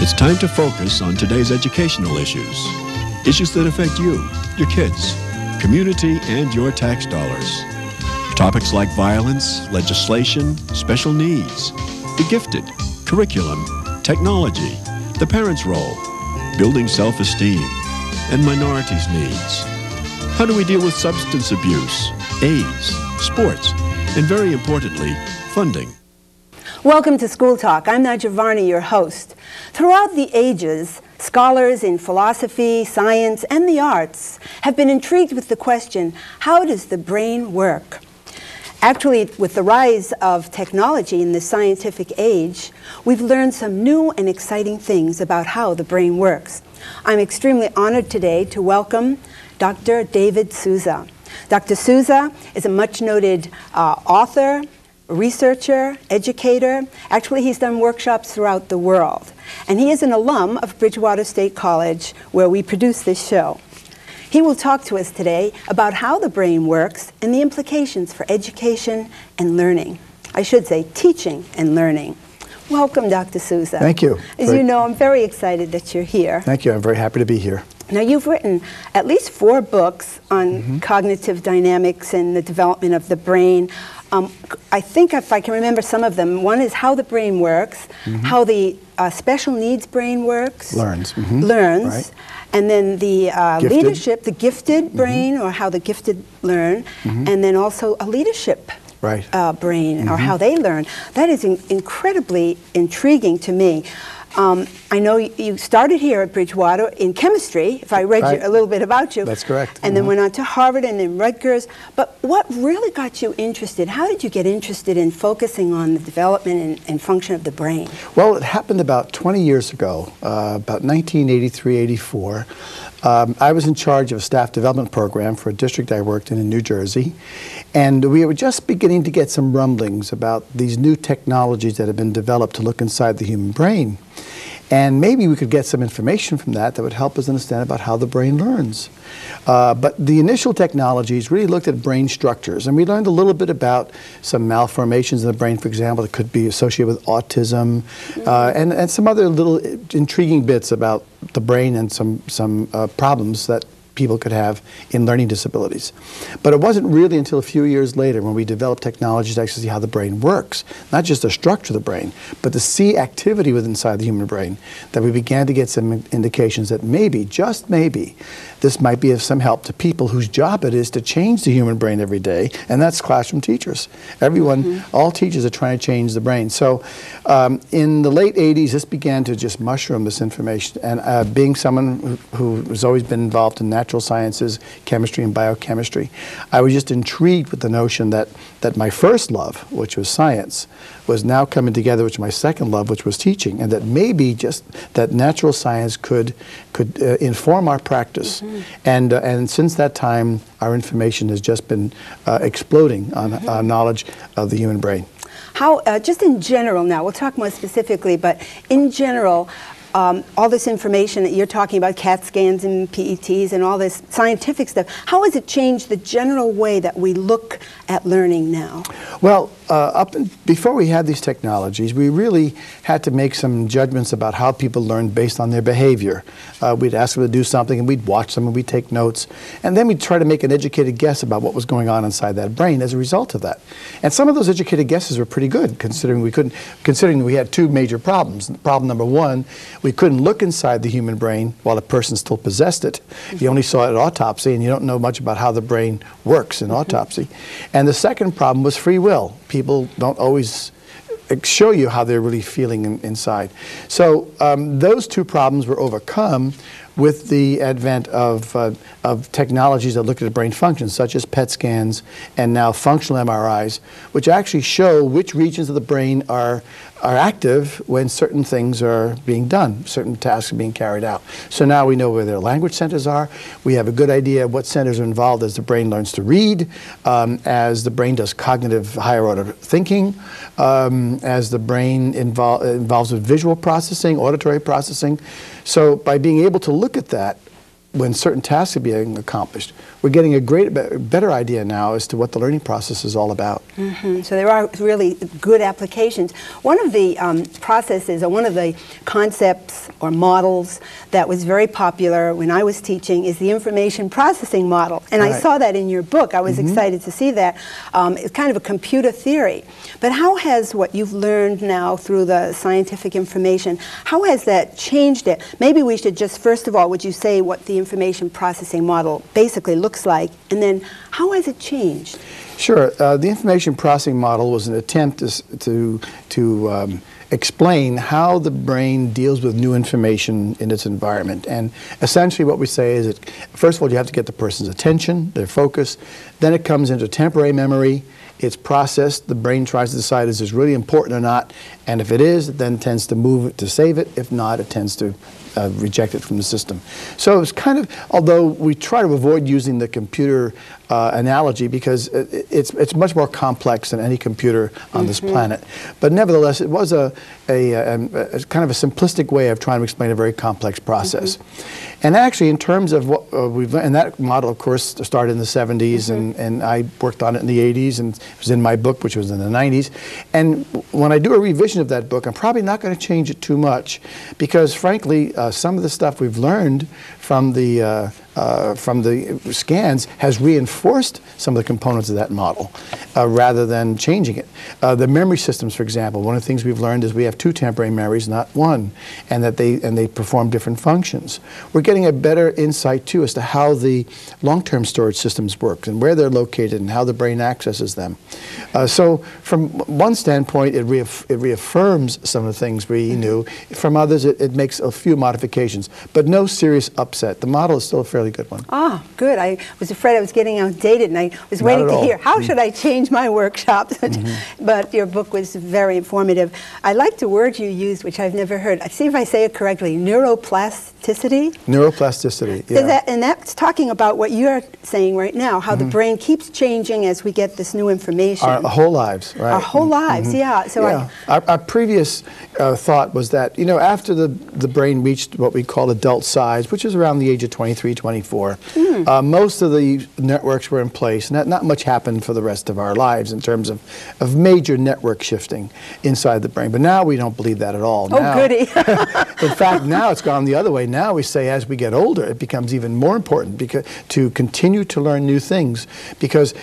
It's time to focus on today's educational issues. Issues that affect you, your kids, community, and your tax dollars. Topics like violence, legislation, special needs, the gifted, curriculum, technology, the parents' role, building self-esteem, and minorities' needs. How do we deal with substance abuse, AIDS, sports, and very importantly, funding? Welcome to School Talk. I'm Nadjia Varney, your host. Throughout the ages, scholars in philosophy, science, and the arts have been intrigued with the question, how does the brain work? Actually, with the rise of technology in the scientific age, we've learned some new and exciting things about how the brain works. I'm extremely honored today to welcome Dr. David Sousa. Dr. Sousa is a much-noted author, researcher, educator. Actually, he's done workshops throughout the world. And he is an alum of Bridgewater State College, where we produce this show. He will talk to us today about how the brain works and the implications for education and learning. I should say teaching and learning. Welcome, Dr. Sousa. Thank you. As you know, I'm very excited that you're here. Thank you. I'm very happy to be here. Now, you've written at least 4 books on cognitive dynamics and the development of the brain. I think if I can remember some of them, one is How the Brain Works, How the Special Needs Brain Works. Learns. Learns. Right. And then the leadership, the gifted brain, or how the gifted learn, and then also a leadership brain, or how they learn. That is incredibly intriguing to me. I know you started here at Bridgewater in chemistry, if I read a little bit about you. That's correct. And then went on to Harvard and then Rutgers. But what really got you interested? How did you get interested in focusing on the development and function of the brain? Well, it happened about 20 years ago, about 1983-84. I was in charge of a staff development program for a district I worked in New Jersey, and we were just beginning to get some rumblings about these new technologies that have been developed to look inside the human brain. And maybe we could get some information from that that would help us understand about how the brain learns. But the initial technologies really looked at brain structures, and we learned a little bit about some malformations in the brain, for example, that could be associated with autism, and some other little intriguing bits about the brain and some problems that people could have in learning disabilities. But it wasn't really until a few years later when we developed technologies to actually see how the brain works, not just the structure of the brain, but to see activity within inside the human brain, that we began to get some indications that maybe, just maybe, this might be of some help to people whose job it is to change the human brain every day, and that's classroom teachers. Everyone, all teachers are trying to change the brain. So in the late 80s, this began to just mushroom this information, and being someone who has always been involved in that natural sciences, chemistry, and biochemistry. I was just intrigued with the notion that my first love, which was science, was now coming together with my second love, which was teaching, and that maybe just that natural science could inform our practice. And since that time, our information has just been exploding on our knowledge of the human brain. How, just in general now, we'll talk more specifically, but in general, all this information that you're talking about, CAT scans and PETs and all this scientific stuff, how has it changed the general way that we look at learning now? Well, before we had these technologies, we really had to make some judgments about how people learned based on their behavior. We'd ask them to do something, and we'd watch them, and we'd take notes. And then we'd try to make an educated guess about what was going on inside that brain as a result of that. And some of those educated guesses were pretty good, considering we had 2 major problems. Problem number 1, we couldn't look inside the human brain while a person still possessed it. You only saw it at autopsy, and you don't know much about how the brain works in autopsy. And the second problem was free will. People don't always show you how they're really feeling inside. So those 2 problems were overcome with the advent of technologies that look at brain functions, such as PET scans and now functional MRIs, which actually show which regions of the brain are active when certain things are being done, certain tasks are being carried out. So now we know where their language centers are. We have a good idea of what centers are involved as the brain learns to read, as the brain does cognitive higher order thinking, as the brain involves with visual processing, auditory processing. So by being able to look at that, when certain tasks are being accomplished. We're getting a better idea now as to what the learning process is all about. Mm-hmm. So there are really good applications. One of the processes, or one of the concepts or models that was very popular when I was teaching is the information processing model. And right. I saw that in your book. I was mm-hmm. excited to see that. It's kind of a computer theory. But how has what you've learned now through the scientific information, how has that changed it? Maybe we should just, first of all, would you say what the information processing model basically looks like, and then how has it changed? Sure. The information processing model was an attempt to explain how the brain deals with new information in its environment. And essentially what we say is that, first of all, you have to get the person's attention, their focus. Then it comes into temporary memory. It's processed. The brain tries to decide is this really important or not, and if it is, it then tends to move it to save it. If not, it tends to reject it from the system. So it's kind of, although we try to avoid using the computer analogy because it's much more complex than any computer on this planet. But nevertheless, it was a kind of a simplistic way of trying to explain a very complex process. And actually, in terms of what we've learned, and that model, of course, started in the 70s, and I worked on it in the 80s, and it was in my book, which was in the 90s. And when I do a revision of that book, I'm probably not going to change it too much because, frankly, some of the stuff we've learned from the scans has reinforced some of the components of that model rather than changing it. The memory systems, for example, one of the things we've learned is we have two temporary memories, not one, and that they perform different functions. We're getting a better insight, too, as to how the long-term storage systems work and where they're located and how the brain accesses them. So from one standpoint, it reaffirms some of the things we knew. From others, it makes a few modifications, but no serious upset. The model is still a fairly good one. Ah, good. I was afraid I was getting outdated, and I was waiting to hear, how should I change my workshops? But your book was very informative. I liked the word you used, which I've never heard. See if I say it correctly, neuroplasticity? Neuroplasticity, yeah. And that's talking about what you're saying right now, how the brain keeps changing as we get this new information. Our whole lives, right? Our whole lives, yeah. So yeah. Our previous thought was that, you know, after the brain reached what we call adult size, which is around the age of 23, 24, most of the networks were in place, and not much happened for the rest of our lives in terms of major network shifting inside the brain. But now we don't believe that at all. Oh, now, goody. In fact, now it's gone the other way. Now we say as we get older, it becomes even more important because, to continue to learn new things because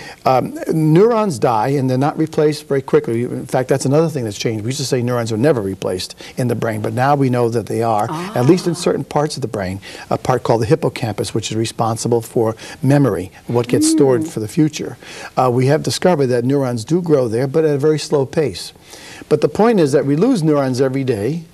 neurons die and they're not replaced very quickly. In fact, that's another thing that's changed. We used to say neurons are never replaced in the brain, but now we know that they are, at least in certain parts of the brain, a part called the hippocampus, which is responsible for memory, what gets stored for the future. We have discovered that neurons do grow there, but at a very slow pace. But the point is that we lose neurons every day,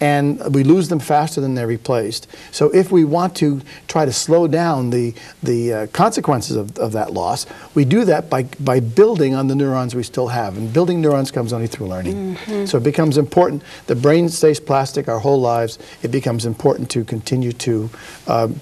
and we lose them faster than they're replaced. So if we want to try to slow down the consequences of that loss, we do that by building on the neurons we still have. And building neurons comes only through learning. So it becomes important. The brain stays plastic our whole lives. It becomes important to continue to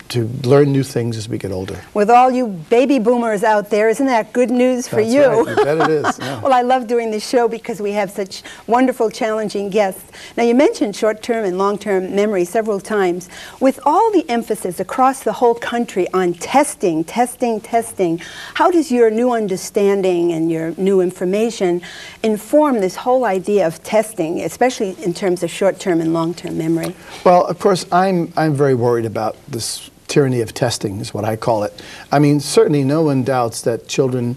learn new things as we get older. With all you baby boomers out there, isn't that good news for you? Right. I bet it is. Yeah. Well, I love doing this show because we have such wonderful, challenging guests. Now, you mentioned short-term and long-term memory several times. With all the emphasis across the whole country on testing, testing, testing, how does your new understanding and your new information inform this whole idea of testing, especially in terms of short-term and long-term memory? Well, of course, I'm very worried about this tyranny of testing is what I call it. I mean, certainly no one doubts that children,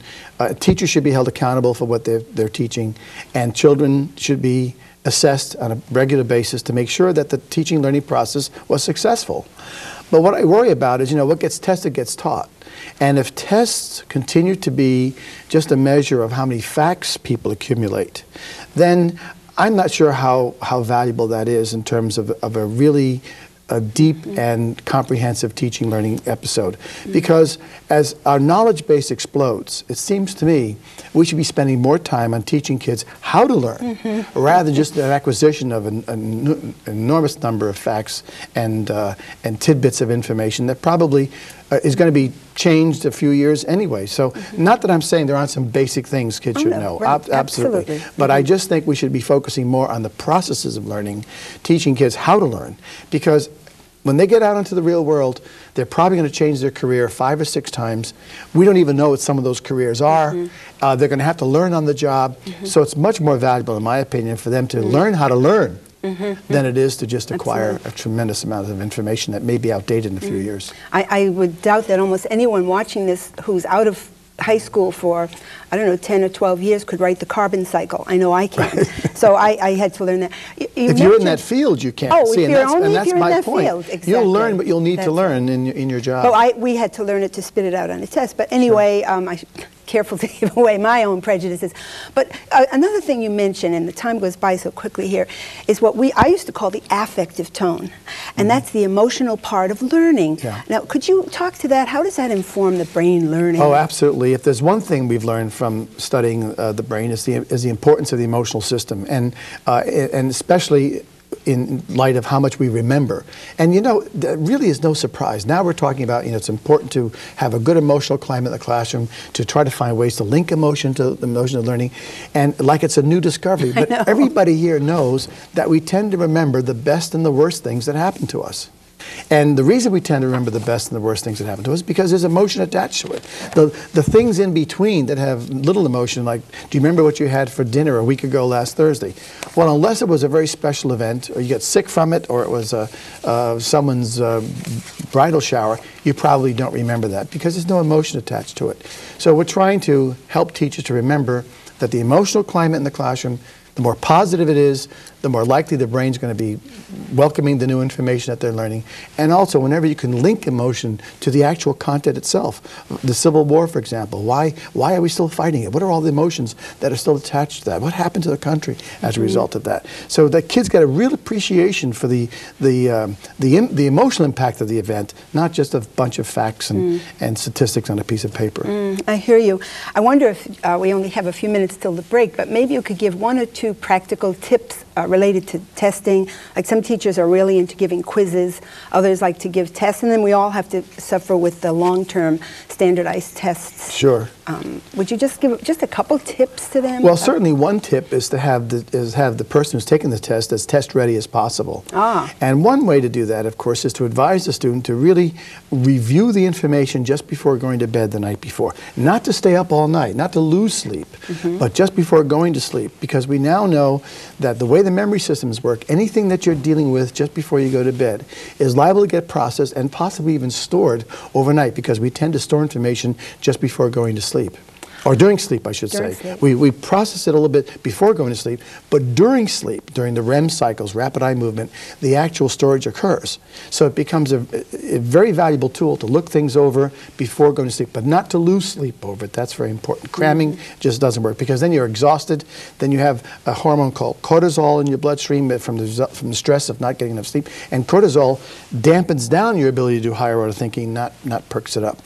teachers should be held accountable for what they're teaching, and children should be assessed on a regular basis to make sure that the teaching learning process was successful. But what I worry about is, you know, what gets tested gets taught. And if tests continue to be just a measure of how many facts people accumulate, then I'm not sure how valuable that is in terms of a really deep and comprehensive teaching learning episode. Because as our knowledge base explodes, it seems to me we should be spending more time on teaching kids how to learn rather than just the acquisition of an enormous number of facts and tidbits of information that probably is going to be changed a few years anyway. So not that I'm saying there aren't some basic things kids should know, right. Absolutely. But I just think we should be focusing more on the processes of learning, teaching kids how to learn, because When they get out into the real world, they're probably going to change their career 5 or 6 times. We don't even know what some of those careers are. Mm-hmm. They're going to have to learn on the job. Mm-hmm. So it's much more valuable, in my opinion, for them to mm-hmm. learn how to learn mm-hmm. than it is to just acquire Absolutely. A tremendous amount of information that may be outdated in a mm-hmm. few years. I would doubt that almost anyone watching this who's out of high school for, I don't know, 10 or 12 years could write the carbon cycle. I know I can't. So I had to learn that. If you're in that field, you can't. Oh, see, if you're in that point. Field, exactly. You'll learn what you'll need to learn in your job. Oh, we had to learn it to spit it out on a test. But anyway, sure. Careful to give away my own prejudices. But another thing you mentioned, and the time goes by so quickly here, is what I used to call the affective tone. And that's the emotional part of learning. Yeah. Now, could you talk to that? How does that inform the brain learning? Oh, absolutely. If there's one thing we've learned from studying the brain is the importance of the emotional system, and especially in light of how much we remember. And you know, that really is no surprise. Now we're talking about, you know, it's important to have a good emotional climate in the classroom, to try to find ways to link emotion to the notion of learning, and like it's a new discovery. But everybody here knows that we tend to remember the best and the worst things that happen to us. And the reason we tend to remember the best and the worst things that happen to us is because there's emotion attached to it. The things in between that have little emotion, like, do you remember what you had for dinner a week ago last Thursday? Well, unless it was a very special event, or you got sick from it, or it was someone's bridal shower, you probably don't remember that because there's no emotion attached to it. So we're trying to help teachers to remember that the emotional climate in the classroom, the more positive it is, the more likely the brain's going to be welcoming the new information that they're learning. And also, whenever you can link emotion to the actual content itself, the Civil War, for example, why are we still fighting it? What are all the emotions that are still attached to that? What happened to the country as a result of that? So the kids get a real appreciation for the emotional impact of the event, not just a bunch of facts and statistics on a piece of paper. I hear you. I wonder if we only have a few minutes till the break, but maybe you could give one or two practical tips related to testing. Like, some teachers are really into giving quizzes, others like to give tests, and then we all have to suffer with the long-term standardized tests. Sure. Would you just give just a couple tips to them? Well, certainly one tip is to have the person who's taking the test as test-ready as possible. And one way to do that, of course, is to advise the student to really review the information just before going to bed the night before. Not to stay up all night, not to lose sleep, but just before going to sleep, because we now know that the way the memory systems work, anything that you're dealing with just before you go to bed is liable to get processed and possibly even stored overnight, because we tend to store information just before going to sleep. Or during sleep, I should say. We process it a little bit before going to sleep, but during sleep, during the REM cycles, rapid eye movement, the actual storage occurs. So it becomes a very valuable tool to look things over before going to sleep, but not to lose sleep over it. That's very important. Cramming just doesn't work, because then you're exhausted. Then you have a hormone called cortisol in your bloodstream from the stress of not getting enough sleep. And cortisol dampens down your ability to do higher order thinking, not perks it up.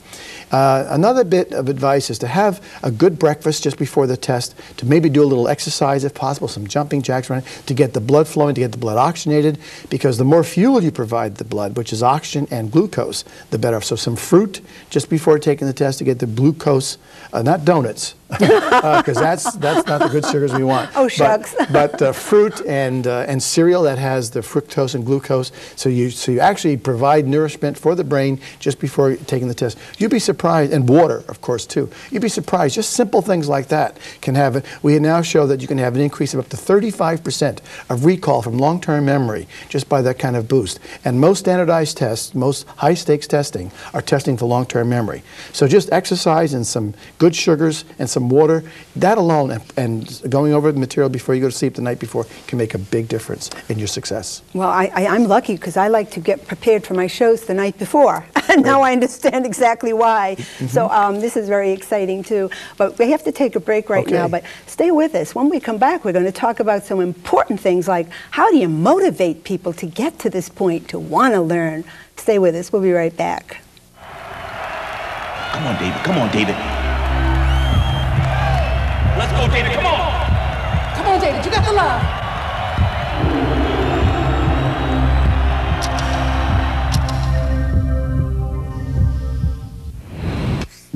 Another bit of advice is to have a good breakfast just before the test, to maybe do a little exercise if possible, some jumping jacks running, to get the blood flowing, to get the blood oxygenated, because the more fuel you provide the blood, which is oxygen and glucose, the better. So some fruit just before taking the test to get the glucose, not donuts, because that's not the good sugars we want. Oh, shucks. But fruit and cereal that has the fructose and glucose, so you actually provide nourishment for the brain just before taking the test. You'd be surprised, and water, of course, too. You'd be surprised. Just simple things like that can have it. We now show that you can have an increase of up to 35% of recall from long-term memory just by that kind of boost. And most standardized tests, most high-stakes testing, are testing for long-term memory. So just exercise and some good sugars and some water, that alone, and going over the material before you go to sleep the night before, can make a big difference in your success. Well, I'm lucky, because I like to get prepared for my shows the night before. And now I understand exactly why. So this is very exciting, too. But we have to take a break right now, but stay with us. When we come back, we're going to talk about some important things, like how do you motivate people to get to this point, to want to learn. Stay with us. We'll be right back. Come on, David. Come on, David. Let's go, David. Come on. Come on, David. You got the love.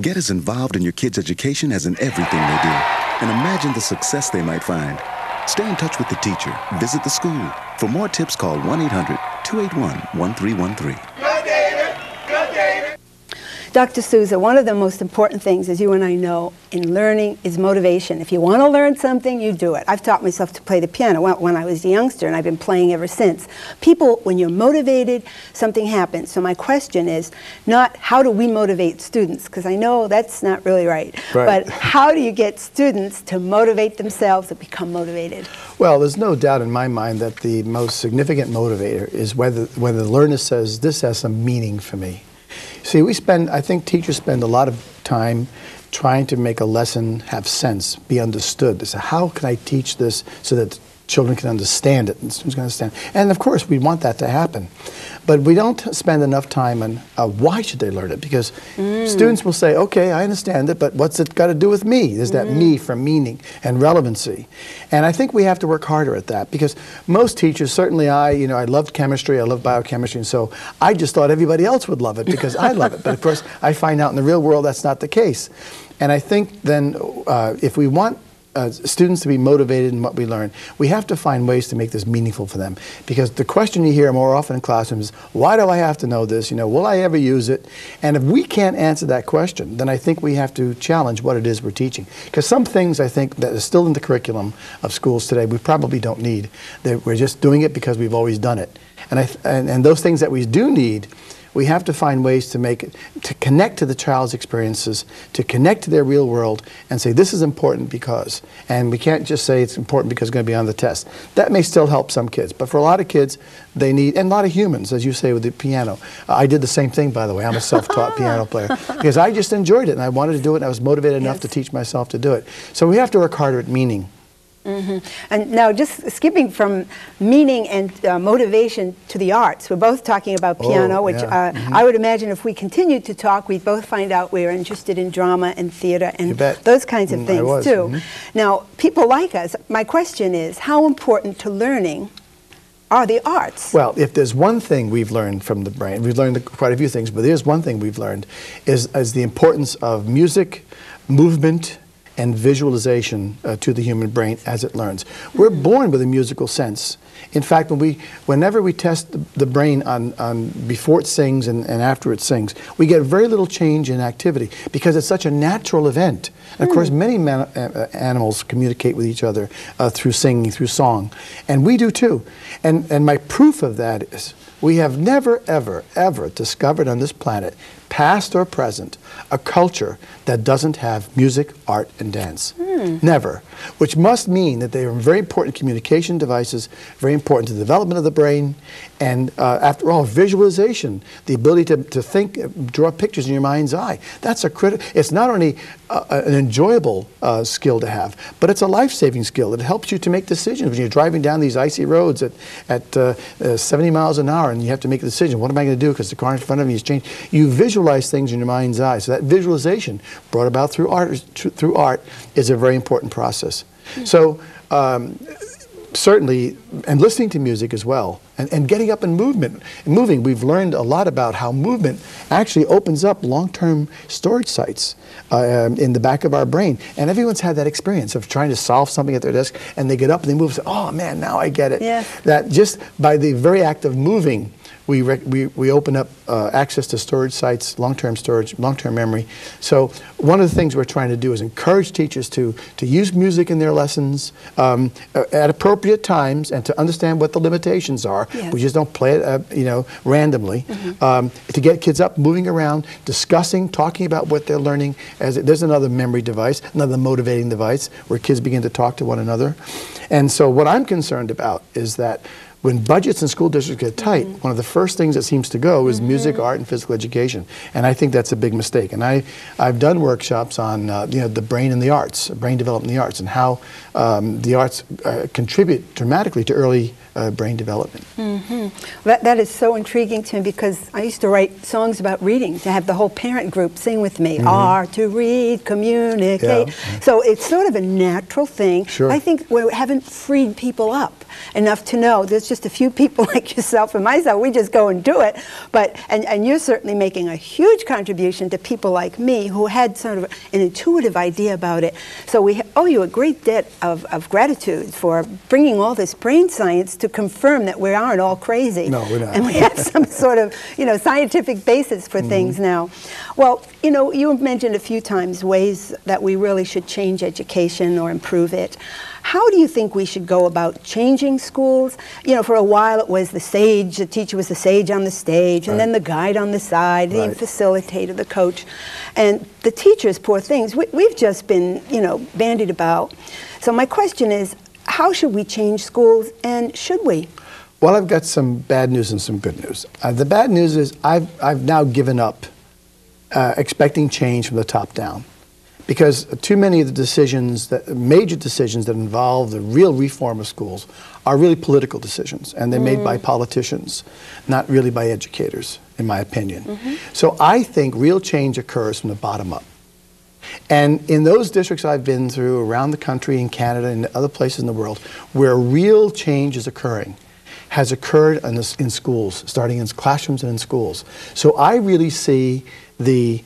Get as involved in your kids' education as in everything they do, and imagine the success they might find. Stay in touch with the teacher. Visit the school. For more tips, call 1-800-2 281-1313. Dr. Sousa, one of the most important things, as you and I know, in learning is motivation. If you want to learn something, you do it. I've taught myself to play the piano when I was a youngster, and I've been playing ever since. People, when you're motivated, something happens. So my question is not how do we motivate students, because I know that's not really right, but how do you get students to motivate themselves and become motivated? Well, there's no doubt in my mind that the most significant motivator is whether the learner says, this has some meaning for me. See, I think teachers spend a lot of time trying to make a lesson have sense, be understood. So how can I teach this so that children can understand it and students can understand? And of course, we want that to happen. But we don't spend enough time on why should they learn it? Because students will say, okay, I understand it, but what's it got to do with me? There's that me for meaning and relevancy. And I think we have to work harder at that, because most teachers, certainly I loved chemistry, I loved biochemistry, and so I just thought everybody else would love it because I love it. But of course, I find out in the real world that's not the case. And I think then if we want students to be motivated in what we learn, we have to find ways to make this meaningful for them. Because the question you hear more often in classrooms is, why do I have to know this? You know, will I ever use it? And if we can't answer that question, then I think we have to challenge what it is we're teaching. Because some things I think that are still in the curriculum of schools today, we probably don't need. We're just doing it because we've always done it. And those things that we do need, we have to find ways to make it, to connect to the child's experiences, to connect to their real world, and say this is important because. And we can't just say it's important because it's going to be on the test. That may still help some kids, but for a lot of kids, they need, and a lot of humans, as you say with the piano. I did the same thing, by the way. I'm a self-taught piano player because I just enjoyed it and I wanted to do it and I was motivated enough to teach myself to do it. So we have to work harder at meaning. And now, just skipping from meaning and motivation to the arts, we're both talking about piano, which I would imagine if we continued to talk, we'd both find out we're interested in drama and theater and those kinds of things, too. Now, people like us, my question is, how important to learning are the arts? Well, if there's one thing we've learned from the brain, we've learned quite a few things, but there's one thing we've learned is the importance of music, movement, and visualization to the human brain as it learns. We're born with a musical sense. In fact, whenever we test the brain on before it sings and after it sings, we get very little change in activity because it's such a natural event. And of course, many animals communicate with each other through singing, through song, and we do too. And my proof of that is we have never, ever, ever discovered on this planet, past or present, a culture that doesn't have music, art, and dance. Never. Which must mean that they are very important communication devices, very important to the development of the brain, and after all, visualization, the ability to think, draw pictures in your mind's eye. That's a critical, it's not only an enjoyable skill to have, but it's a life-saving skill. It helps you to make decisions when you're driving down these icy roads at 70 miles an hour and you have to make a decision. What am I going to do because the car in front of me has changed? You visualize things in your mind's eye. So that visualization brought about through art is a very important process. So certainly, and listening to music as well, and getting up and moving. We've learned a lot about how movement actually opens up long-term storage sites in the back of our brain. And everyone's had that experience of trying to solve something at their desk, and they get up and they move and say, oh man, now I get it. That just by the very act of moving, we open up access to storage sites, long-term storage, long-term memory. So one of the things we're trying to do is encourage teachers to use music in their lessons at appropriate times and to understand what the limitations are. We just don't play it randomly. To get kids up, moving around, discussing, talking about what they're learning. There's another memory device, another motivating device where kids begin to talk to one another. And so what I'm concerned about is that when budgets in school districts get tight, one of the first things that seems to go is music, art, and physical education. And I think that's a big mistake. And I've done workshops on the brain and the arts, brain development and the arts, and how the arts contribute dramatically to early brain development. That is so intriguing to me because I used to write songs about reading to have the whole parent group sing with me. To read, communicate. So it's sort of a natural thing. I think we haven't freed people up. enough to know there's just a few people like yourself and myself, we just go and do it. But, and you're certainly making a huge contribution to people like me who had sort of an intuitive idea about it. So we owe you a great debt of gratitude for bringing all this brain science to confirm that we aren't all crazy. No, we're not. And we have some sort of, you know, scientific basis for things now. Well, you know, you mentioned a few times ways that we really should change education or improve it. How do you think we should go about changing schools? You know, for a while it was the sage, the teacher was the sage on the stage, and then the guide on the side, the facilitator, the coach. And the teachers, poor things, we've just been, you know, bandied about. So my question is, how should we change schools, and should we? Well, I've got some bad news and some good news. The bad news is I've now given up expecting change from the top down, because too many of the decisions, major decisions that involve the real reform of schools are really political decisions, and they're made by politicians, not really by educators, in my opinion. So I think real change occurs from the bottom up. And in those districts I've been through around the country, in Canada and other places in the world, where real change is occurring, has occurred in schools, starting in classrooms and in schools. So I really see the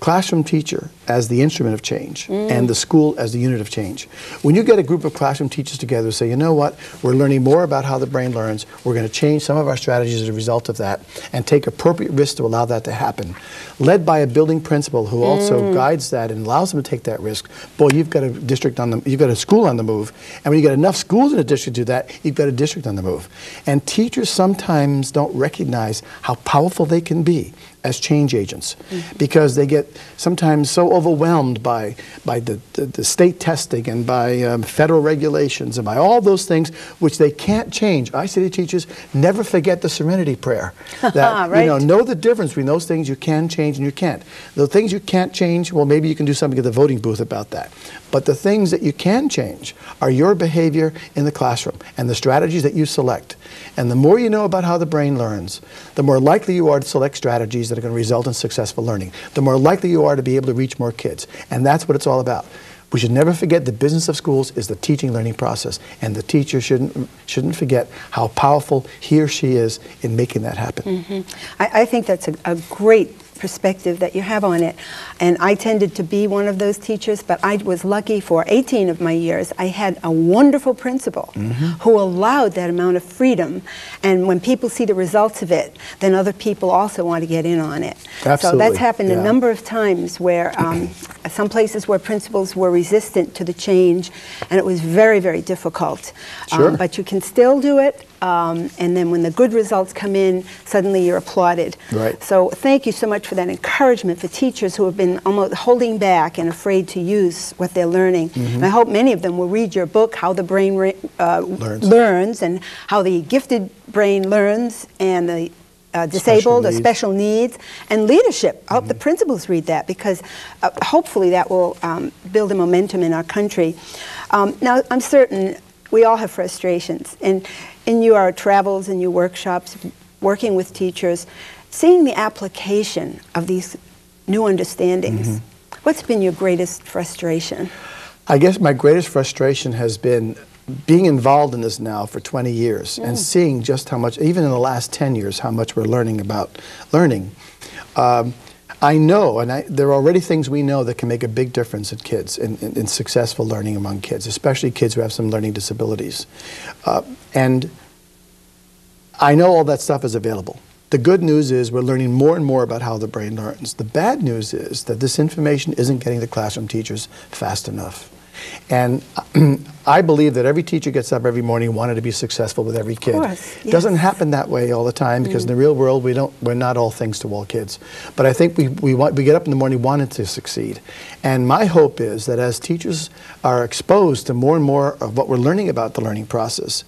classroom teacher as the instrument of change and the school as the unit of change. When you get a group of classroom teachers together and say, you know what, we're learning more about how the brain learns, we're going to change some of our strategies as a result of that and take appropriate risks to allow that to happen, led by a building principal who also guides that and allows them to take that risk, boy, you've got a district on the, you've got a school on the move. And when you get enough schools in a district to do that, you've got a district on the move. And teachers sometimes don't recognize how powerful they can be as change agents, because they get sometimes so overwhelmed by the state testing and by federal regulations and by all those things which they can't change. I say to teachers, never forget the serenity prayer. That, know the difference between those things you can change and you can't. The things you can't change, well, maybe you can do something at the voting booth about that. But the things that you can change are your behavior in the classroom and the strategies that you select. And the more you know about how the brain learns, the more likely you are to select strategies that are going to result in successful learning, the more likely you are to be able to reach more kids. And that's what it's all about. We should never forget the business of schools is the teaching learning process, and the teacher shouldn't forget how powerful he or she is in making that happen. I think that's a great perspective that you have on it. And I tended to be one of those teachers, but I was lucky for 18 of my years. I had a wonderful principal who allowed that amount of freedom. And when people see the results of it, then other people also want to get in on it. Absolutely. So that's happened a number of times where some places where principals were resistant to the change, and it was very, very difficult. But you can still do it. And then when the good results come in, suddenly you're applauded. So thank you so much for that encouragement for teachers who have been almost holding back and afraid to use what they're learning. And I hope many of them will read your book, How the Brain Learns, and How the Gifted Brain Learns, and the Disabled or Special Needs, and Leadership. I hope the principals read that, because hopefully that will build a momentum in our country. Now, I'm certain we all have frustrations, and in your travels and your workshops, working with teachers, seeing the application of these new understandings, what's been your greatest frustration? I guess my greatest frustration has been being involved in this now for 20 years and seeing just how much, even in the last 10 years, how much we're learning about learning. I know, and there are already things we know that can make a big difference in kids, in successful learning among kids, especially kids who have some learning disabilities. And I know all that stuff is available. The good news is we're learning more and more about how the brain learns. The bad news is that this information isn't getting to classroom teachers fast enough. And I believe that every teacher gets up every morning wanting to be successful with every kid. Of course, yes. Doesn't happen that way all the time, because in the real world we're not all things to all kids. But I think we get up in the morning wanting to succeed. And my hope is that as teachers are exposed to more and more of what we're learning about the learning process,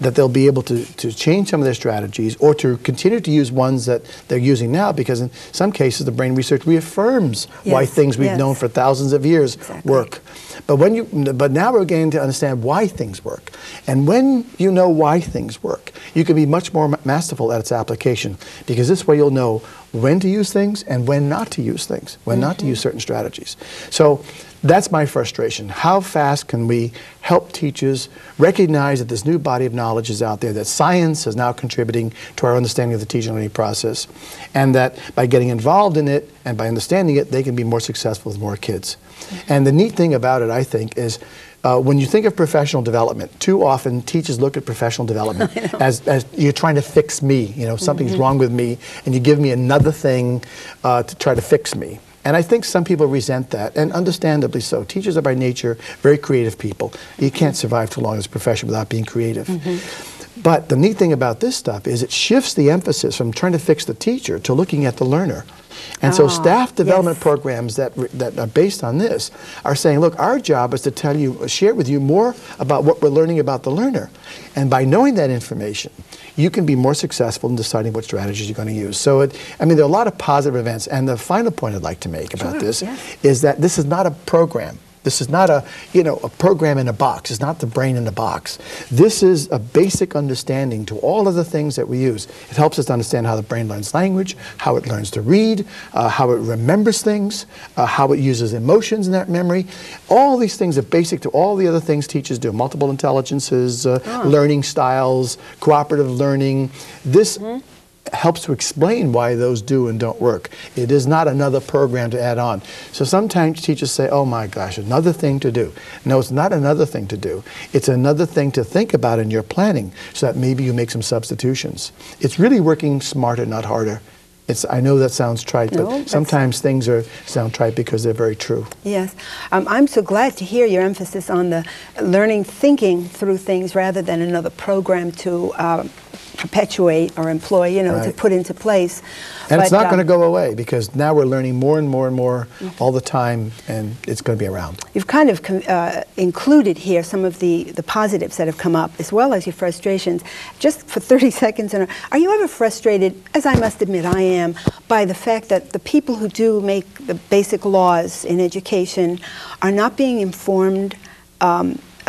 that they'll be able to change some of their strategies, or to continue to use ones that they're using now, because in some cases the brain research reaffirms why things we've known for thousands of years work. But now we're getting to understand why things work. And when you know why things work, you can be much more masterful at its application, because this way you'll know when to use things and when not to use things, when not to use certain strategies. So That's my frustration. How fast can we help teachers recognize that this new body of knowledge is out there, that science is now contributing to our understanding of the teaching learning process, and that by getting involved in it and by understanding it, they can be more successful with more kids. And the neat thing about it, I think, is when you think of professional development, too often teachers look at professional development as you're trying to fix me, you know, something's wrong with me, and you give me another thing to try to fix me. And I think some people resent that, and understandably so. Teachers are by nature very creative people. You can't survive too long as a profession without being creative. But the neat thing about this stuff is it shifts the emphasis from trying to fix the teacher to looking at the learner. And so staff development programs that are based on this are saying, look, our job is to tell you, share with you more about what we're learning about the learner. And by knowing that information, you can be more successful in deciding what strategies you're going to use. So, I mean, there are a lot of positive events. And the final point I'd like to make about this is that this is not a program. This is not a, you know, a program in a box. It's not the brain in a box. This is a basic understanding to all of the things that we use. It helps us to understand how the brain learns language, how it learns to read, how it remembers things, how it uses emotions in that memory. All these things are basic to all the other things teachers do. Multiple intelligences, learning styles, cooperative learning. This helps to explain why those do and don't work. It is not another program to add on. So sometimes teachers say, oh my gosh, another thing to do. No, it's not another thing to do. It's another thing to think about in your planning so that maybe you make some substitutions. It's really working smarter, not harder. It's, I know that sounds trite, but sometimes things sound trite because they're very true. Yes. I'm so glad to hear your emphasis on the learning thinking through things rather than another program to perpetuate or employ, you know, to put into place. And it's not going to go away because now we're learning more and more and more all the time, and it's going to be around. You've kind of included here some of the positives that have come up as well as your frustrations. Just for 30 seconds, are you ever frustrated, as I must admit I am, by the fact that the people who do make the basic laws in education are not being informed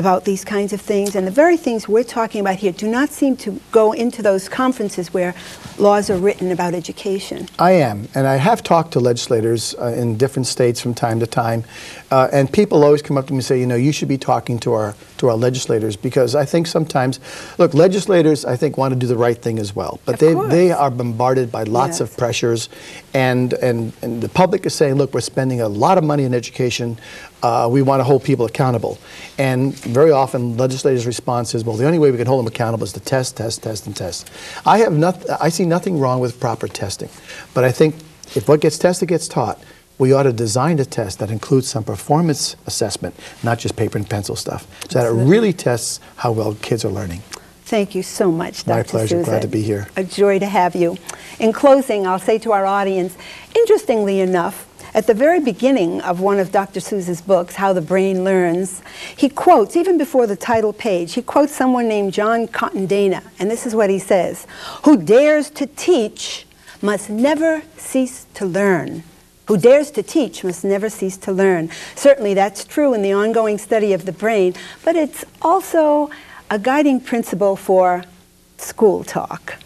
about these kinds of things, and the very things we're talking about here do not seem to go into those conferences where laws are written about education? I am, and I have talked to legislators in different states from time to time, and people always come up to me and say, you know, you should be talking to our legislators, because I think sometimes, look, legislators I think want to do the right thing as well, but they are bombarded by lots of pressures, and the public is saying, look, we're spending a lot of money in education, we want to hold people accountable. And very often legislators' response is, well, the only way we can hold them accountable is to test, test, and test. I see nothing wrong with proper testing, but I think if what gets tested gets taught, we ought to design a test that includes some performance assessment, not just paper and pencil stuff, so that it really tests how well kids are learning. Thank you so much, Dr. Sousa. My pleasure. Glad to be here. A joy to have you. In closing, I'll say to our audience, interestingly enough, at the very beginning of one of Dr. Sousa's books, How the Brain Learns, he quotes, even before the title page, he quotes someone named John Cotton Dana, and this is what he says: "Who dares to teach must never cease to learn. Who dares to teach must never cease to learn." Certainly that's true in the ongoing study of the brain, but it's also a guiding principle for school talk.